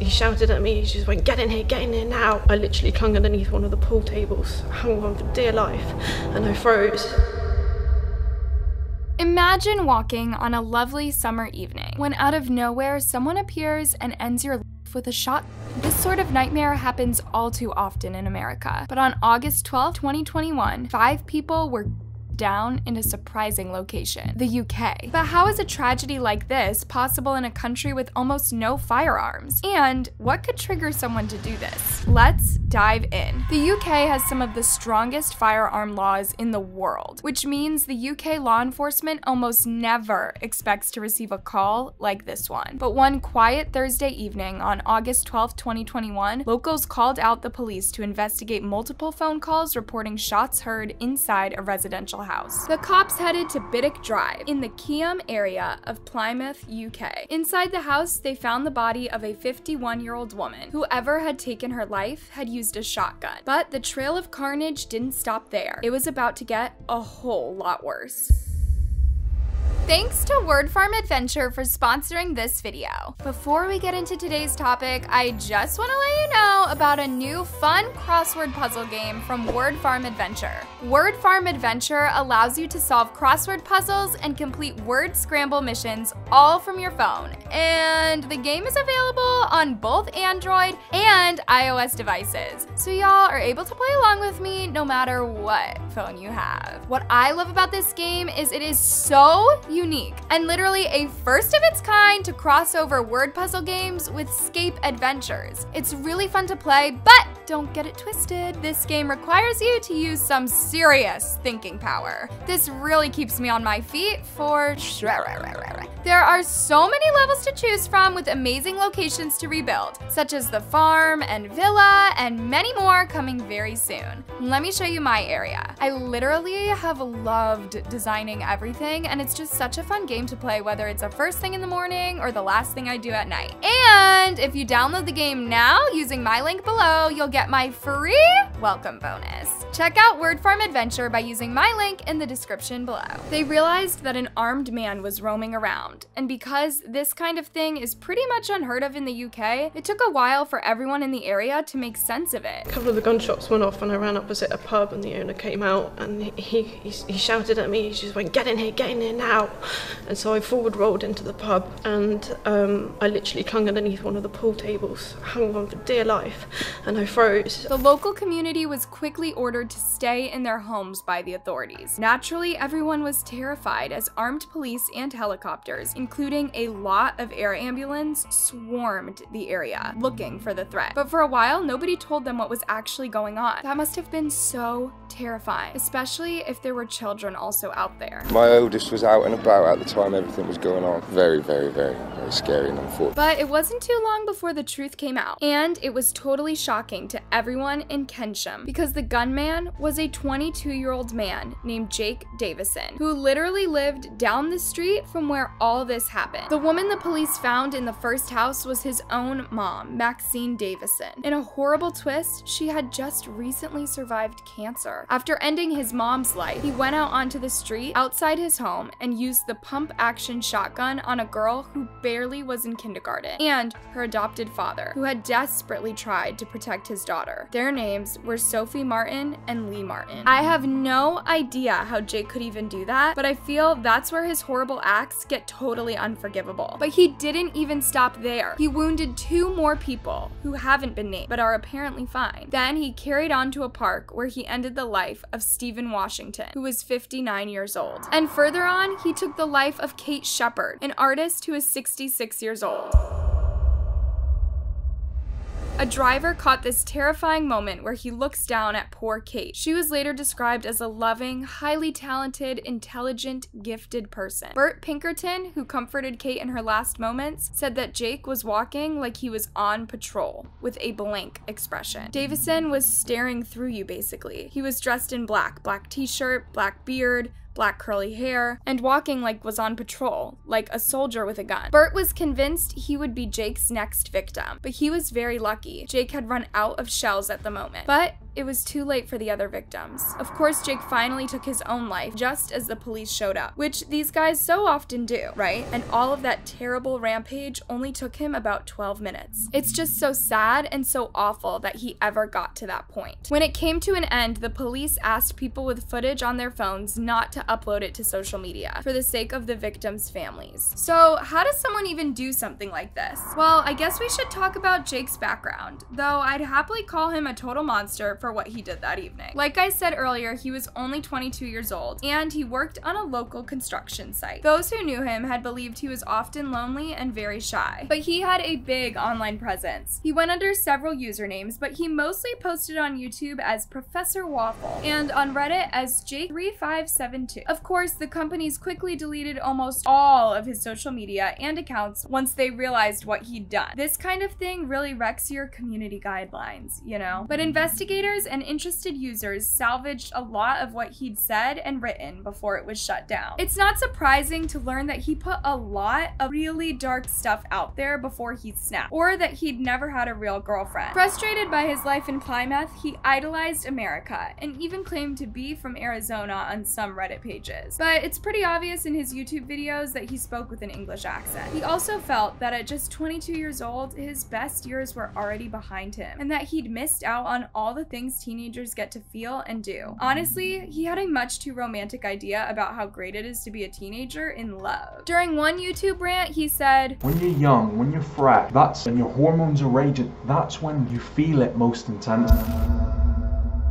He shouted at me, he just went, get in here now. I literally clung underneath one of the pool tables, hung on for dear life, and I froze. Imagine walking on a lovely summer evening when out of nowhere someone appears and ends your life with a shot. This sort of nightmare happens all too often in America, but on August 12, 2021, 5 people were down in a surprising location, the UK. But how is a tragedy like this possible in a country with almost no firearms? And what could trigger someone to do this? Let's dive in. The UK has some of the strongest firearm laws in the world, which means the UK law enforcement almost never expects to receive a call like this one. But one quiet Thursday evening on August 12, 2021, locals called out the police to investigate multiple phone calls reporting shots heard inside a residential house. The cops headed to Biddick Drive in the Keyham area of Plymouth, UK. Inside the house, they found the body of a 51-year-old woman. Whoever had taken her life had used a shotgun. But the trail of carnage didn't stop there. It was about to get a whole lot worse. Thanks to Word Farm Adventure for sponsoring this video. Before we get into today's topic, I just want to let you know about a new fun crossword puzzle game from Word Farm Adventure. Word Farm Adventure allows you to solve crossword puzzles and complete word scramble missions all from your phone. And the game is available on both Android and iOS devices, so y'all are able to play along with me no matter what phone you have. What I love about this game is it is so unique and literally a first of its kind to cross over word puzzle games with scape adventures. It's really fun to play, but don't get it twisted. This game requires you to use some serious thinking power. This really keeps me on my feet for sure. There are so many levels to choose from with amazing locations to rebuild, such as the farm and villa and many more coming very soon. Let me show you my area. I literally have loved designing everything, and it's just such a fun game to play, whether it's a first thing in the morning or the last thing I do at night. And if you download the game now using my link below, you'll get my free welcome bonus. Check out Word Farm Adventure by using my link in the description below. They realized that an armed man was roaming around, and because this kind of thing is pretty much unheard of in the UK, it took a while for everyone in the area to make sense of it. A couple of the gunshots went off and I ran opposite a pub, and the owner came out and he shouted at me, he just went, get in here now. And so I forward rolled into the pub, and I literally clung underneath one of the pool tables, hung on for dear life, and I froze. The local community was quickly ordered to stay in their homes by the authorities. Naturally, everyone was terrified as armed police and helicopters, including a lot of air ambulance, swarmed the area looking for the threat. But for a while, nobody told them what was actually going on. That must have been so terrifying, especially if there were children also out there. My oldest was out and about at the time everything was going on. Very, very, very, very scary and unfortunate. But it wasn't too long before the truth came out, and it was totally shocking to everyone in Keynsham, because the gunman was a 22-year-old man named Jake Davison, who literally lived down the street from where all this happened. The woman the police found in the first house was his own mom, Maxine Davison. In a horrible twist, she had just recently survived cancer. After ending his mom's life, he went out onto the street outside his home and used the pump-action shotgun on a girl who barely was in kindergarten, and her adopted father, who had desperately tried to protect his daughter. Their names were Sophie Martyn and Lee Martyn. I have no idea how Jake could even do that, but I feel that's where his horrible acts get totally unforgivable. But he didn't even stop there. He wounded 2 more people who haven't been named, but are apparently fine. Then he carried on to a park where he ended the life of Stephen Washington, who was 59 years old. And further on, he took the life of Kate Shepherd, an artist who is 66 years old. A driver caught this terrifying moment where he looks down at poor Kate. She was later described as a loving, highly talented, intelligent, gifted person. Bert Pinkerton, who comforted Kate in her last moments, said that Jake was walking like he was on patrol, with a blank expression. Davison was staring through you, basically. He was dressed in black, black t-shirt, black beard, black curly hair, and walking like was on patrol, like a soldier with a gun. Bert was convinced he would be Jake's next victim, but he was very lucky. Jake had run out of shells at the moment. But It was too late for the other victims. Of course, Jake finally took his own life just as the police showed up, which these guys so often do, right? And all of that terrible rampage only took him about 12 minutes. It's just so sad and so awful that he ever got to that point. When it came to an end, the police asked people with footage on their phones not to upload it to social media for the sake of the victims' families. So how does someone even do something like this? Well, I guess we should talk about Jake's background, though I'd happily call him a total monster for what he did that evening. Like I said earlier, he was only 22 years old, and he worked on a local construction site. Those who knew him had believed he was often lonely and very shy, but he had a big online presence. He went under several usernames, but he mostly posted on YouTube as Professor Waffle, and on Reddit as J3572. Of course, the companies quickly deleted almost all of his social media and accounts once they realized what he'd done. This kind of thing really wrecks your community guidelines, you know? But investigators and interested users salvaged a lot of what he'd said and written before it was shut down. It's not surprising to learn that he put a lot of really dark stuff out there before he snapped, or that he'd never had a real girlfriend. Frustrated by his life in Plymouth, he idolized America and even claimed to be from Arizona on some Reddit pages. But it's pretty obvious in his YouTube videos that he spoke with an English accent. He also felt that at just 22 years old, his best years were already behind him, and that he'd missed out on all the things teenagers get to feel and do. Honestly, he had a much too romantic idea about how great it is to be a teenager in love. During one YouTube rant, he said, "When you're young, when you're fresh, that's when your hormones are raging, that's when you feel it most intense."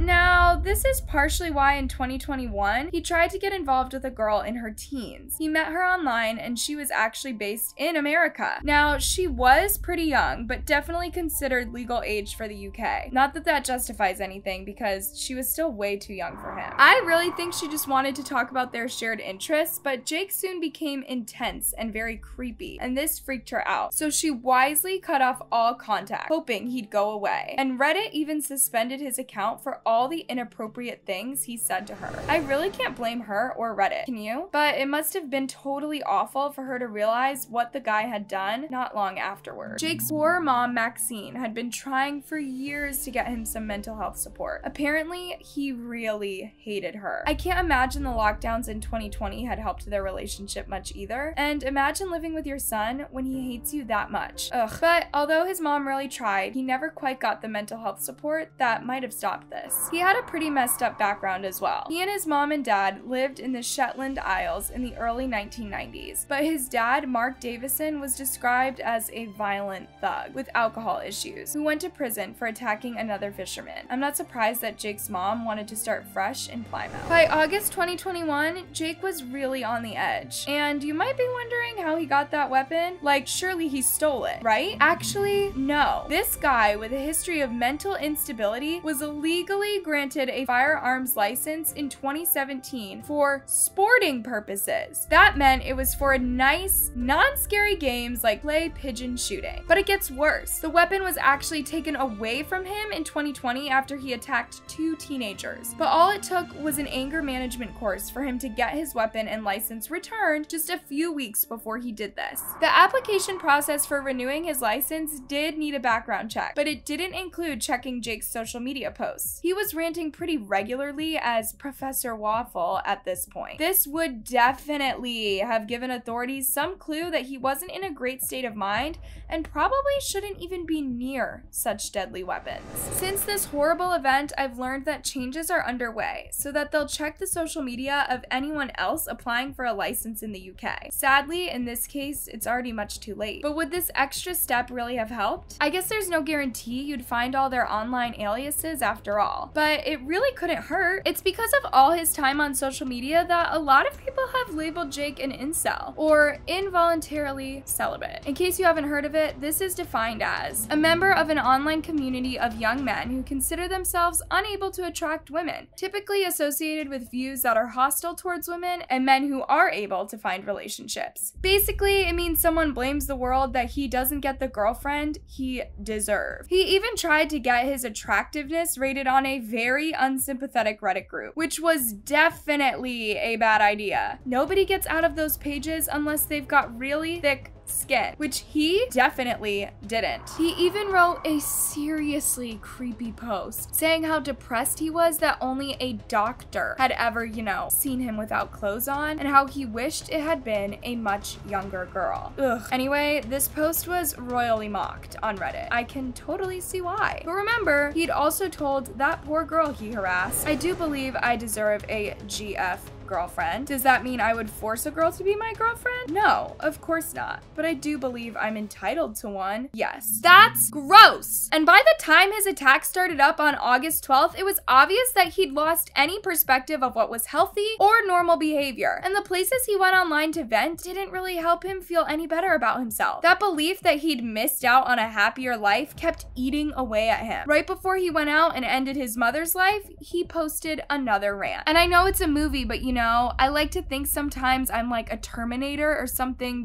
Now, this is partially why in 2021, he tried to get involved with a girl in her teens. He met her online and she was actually based in America. Now, she was pretty young, but definitely considered legal age for the UK. Not that that justifies anything, because she was still way too young for him. I really think she just wanted to talk about their shared interests, but Jake soon became intense and very creepy, and this freaked her out. So she wisely cut off all contact, hoping he'd go away. And Reddit even suspended his account for all the inappropriate things he said to her. I really can't blame her or Reddit, can you? But it must have been totally awful for her to realize what the guy had done not long afterward. Jake's poor mom, Maxine, had been trying for years to get him some mental health support. Apparently, he really hated her. I can't imagine the lockdowns in 2020 had helped their relationship much either. And imagine living with your son when he hates you that much. Ugh. But although his mom really tried, he never quite got the mental health support that might have stopped this. He had a pretty messed up background as well. He and his mom and dad lived in the Shetland Isles in the early 1990s, but his dad, Mark Davison, was described as a violent thug with alcohol issues who went to prison for attacking another fisherman. I'm not surprised that Jake's mom wanted to start fresh in Plymouth. By August 2021, Jake was really on the edge. And you might be wondering how he got that weapon. Like, surely he stole it, right? Actually, no. This guy with a history of mental instability was illegally granted a firearms license in 2017 for sporting purposes. That meant it was for nice, non-scary games like clay pigeon shooting. But it gets worse. The weapon was actually taken away from him in 2020 after he attacked two teenagers. But all it took was an anger management course for him to get his weapon and license returned just a few weeks before he did this. The application process for renewing his license did need a background check, but it didn't include checking Jake's social media posts. He was ranting pretty regularly as Professor Waffle at this point. This would definitely have given authorities some clue that he wasn't in a great state of mind and probably shouldn't even be near such deadly weapons. Since this horrible event, I've learned that changes are underway so that they'll check the social media of anyone else applying for a license in the UK. Sadly, in this case, it's already much too late. But would this extra step really have helped? I guess there's no guarantee you'd find all their online aliases after all. But it really couldn't hurt. It's because of all his time on social media that a lot of people have labeled Jake an incel, or involuntarily celibate. In case you haven't heard of it, this is defined as a member of an online community of young men who consider themselves unable to attract women, typically associated with views that are hostile towards women and men who are able to find relationships. Basically, it means someone blames the world that he doesn't get the girlfriend he deserved. He even tried to get his attractiveness rated on a very unsympathetic Reddit group, which was definitely a bad idea. Nobody gets out of those pages unless they've got really thick skin, which he definitely didn't. He even wrote a seriously creepy post saying how depressed he was that only a doctor had ever, you know, seen him without clothes on, and how he wished it had been a much younger girl. Ugh. Anyway, this post was royally mocked on Reddit. I can totally see why. But remember, he'd also told that poor girl he harassed, "I do believe I deserve a GF girlfriend." Does that mean I would force a girl to be my girlfriend? No, of course not. But I do believe I'm entitled to one. Yes. That's gross. And by the time his attack started up on August 12th, it was obvious that he'd lost any perspective of what was healthy or normal behavior. And the places he went online to vent didn't really help him feel any better about himself. That belief that he'd missed out on a happier life kept eating away at him. Right before he went out and ended his mother's life, he posted another rant. And I know it's a movie, but you know, I like to think sometimes I'm like a Terminator or something.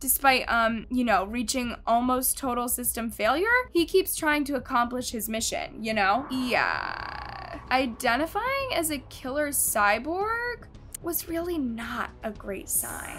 Despite you know, reaching almost total system failure, he keeps trying to accomplish his mission, you know? Yeah. Identifying as a killer cyborg was really not a great sign.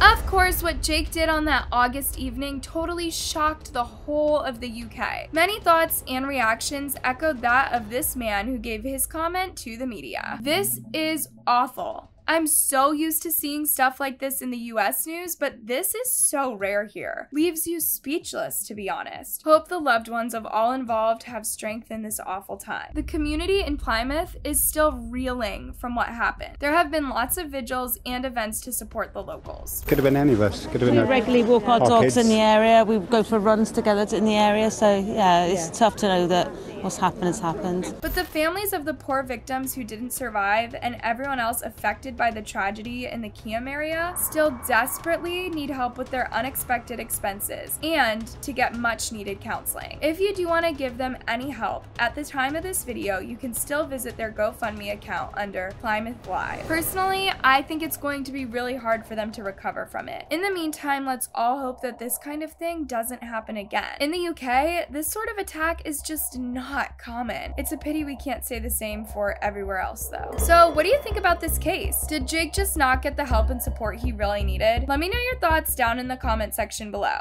Of course, what Jake did on that August evening totally shocked the whole of the UK. Many thoughts and reactions echoed that of this man who gave his comment to the media. "This is awful. I'm so used to seeing stuff like this in the US news, but this is so rare here. Leaves you speechless, to be honest. Hope the loved ones of all involved have strength in this awful time." The community in Plymouth is still reeling from what happened. There have been lots of vigils and events to support the locals. Could have been any of us. Could have been. We regularly walk our dogs kids in the area. We go for runs together in the area. So yeah, it's tough to know that what's happened has happened. But the families of the poor victims who didn't survive and everyone else affected by the tragedy in the Keyham area still desperately need help with their unexpected expenses and to get much needed counseling. If you do want to give them any help, at the time of this video, you can still visit their GoFundMe account under Plymouth Live. Personally, I think it's going to be really hard for them to recover from it. In the meantime, let's all hope that this kind of thing doesn't happen again. In the UK, this sort of attack is just not common. It's a pity we can't say the same for everywhere else though. So what do you think about this case? Did Jake just not get the help and support he really needed? Let me know your thoughts down in the comment section below.